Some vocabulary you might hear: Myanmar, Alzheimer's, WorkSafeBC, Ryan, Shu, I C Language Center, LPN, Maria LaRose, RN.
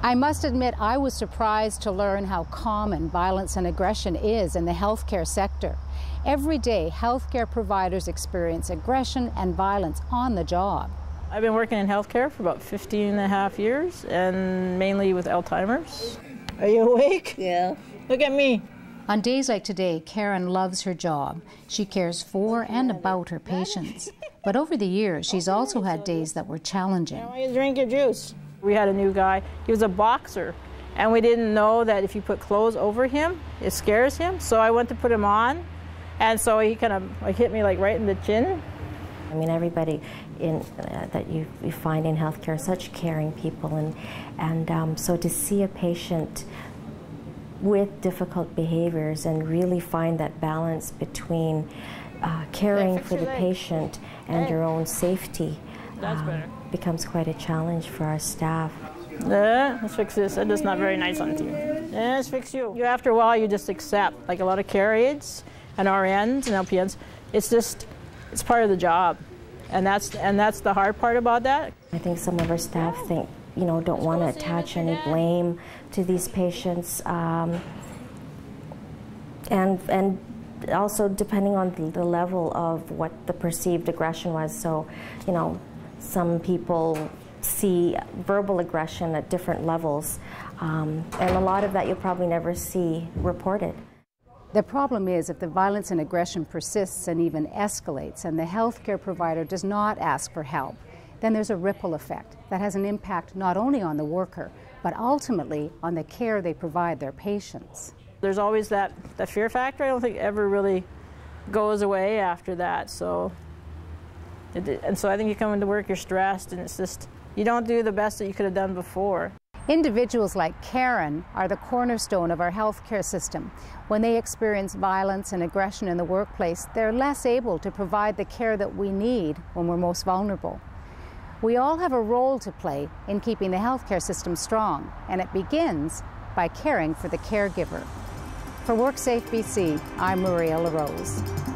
I must admit, I was surprised to learn how common violence and aggression is in the healthcare sector. Every day, healthcare providers experience aggression and violence on the job. I've been working in healthcare for about 15.5 years, and mainly with Alzheimer's. Are you awake? Yeah. Look at me. On days like today, Karen loves her job. She cares for and about her patients. But over the years, she's also had days that were challenging. Now you drink your juice. We had a new guy, he was a boxer, and we didn't know that if you put clothes over him, it scares him, so I went to put him on, and so he kind of hit me like right in the chin. I mean, everybody in, that you find in healthcare, such caring people, and so to see a patient with difficult behaviors and really find that balance between caring for the patient and your own safety. That's better. Becomes quite a challenge for our staff. Let's fix this. That is not very nice on you. Let's fix you. After a while, you just accept. Like a lot of care aides and RNs and LPNs, it's part of the job, and that's the hard part about that. I think some of our staff think, you know, don't want to attach any blame to these patients, and also depending on the level of what the perceived aggression was. So, you know. Some people see verbal aggression at different levels, and a lot of that you'll probably never see reported. The problem is if the violence and aggression persists and even escalates and the healthcare provider does not ask for help, then there's a ripple effect that has an impact not only on the worker, but ultimately on the care they provide their patients. There's always that fear factor. I don't think ever really goes away after that. And so I think you come into work, you're stressed, and it's just, you don't do the best that you could have done before. Individuals like Karen are the cornerstone of our healthcare system. When they experience violence and aggression in the workplace, they're less able to provide the care that we need when we're most vulnerable. We all have a role to play in keeping the healthcare system strong, and it begins by caring for the caregiver. For WorkSafeBC, I'm Maria LaRose.